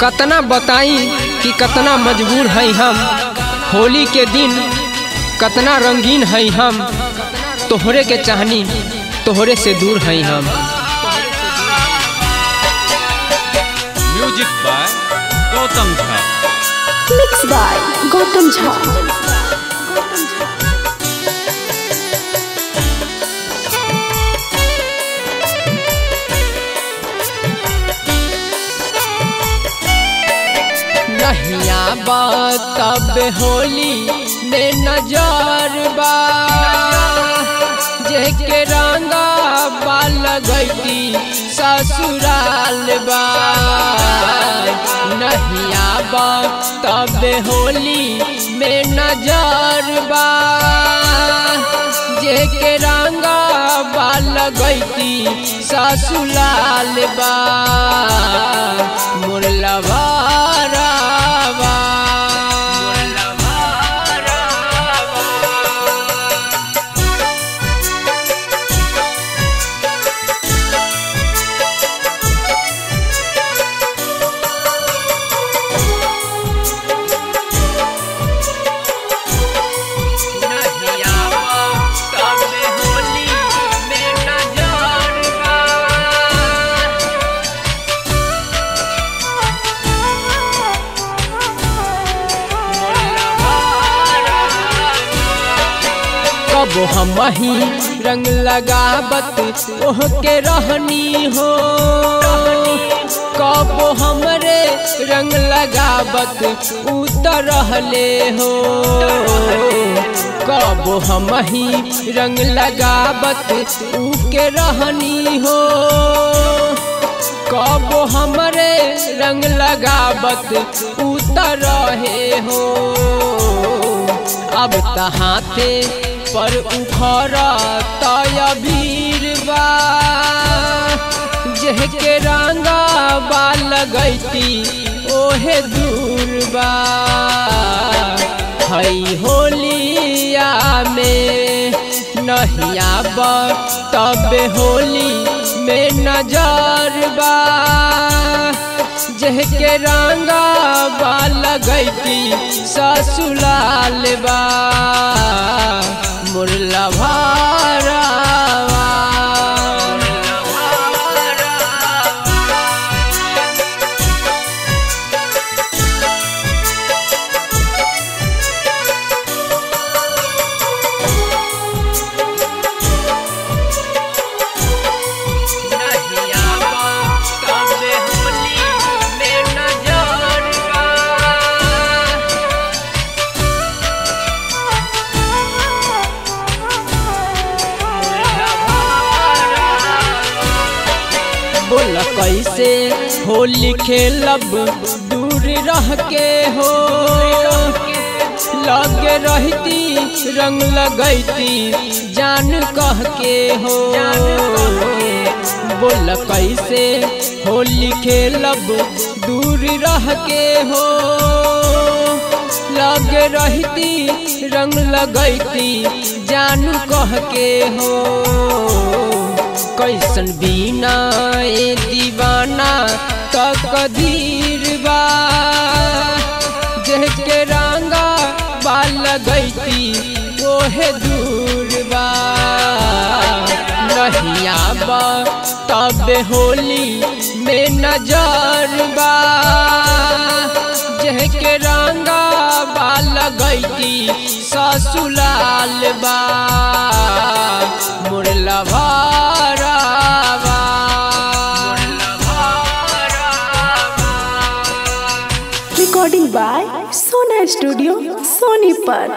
कतना बताई कि कतना मजबूर है हम, होली के दिन कतना रंगीन है हम, तोहरे के चाहनी तोहरे से दूर है हम। Music by Gautam Jha, mix by Gautam Jha. नहिया बातब होली में नजर बा जेके रंगा बा लगैती ससुराल बा। नहिया बातब होली में नजर बा जेके रंगा बा लगैती ससुराल बा। मुरलवा वो हम ही रंग लगावत ओह के रहनी हो, कबो हमरे रंग लगावत उतर रहले हो। कबो हम ही रंग लगावत ऊ के रहनी हो, कबो हमरे रंग लगावत उतर रहे हो। अब तहाँ थे पर उखरा तयबीर बा जेके रंगा बा लगैती ओहे दूर बा। हई होलिया में नहिया बा तब होली में नजर बा जेके रंगा बा लगैती ससुराल बा। बोला कैसे होली खेलब दूर रह के हो, लगे रहती रंग लगैती जान कह के हो। बोला कैसे होली खेलब दूर रह के हो, लगे रहती रंग लगैती जान कह के हो। कैसन बीना ए दीवाना तकदीर बा जेके रंगा बा लगैती ओहे दूर बा। नहिया बा तब होली में नजर बा जेके रंगा बा लगैती ससुराल बा। मुरलवा recording by Sona studio Sonipat.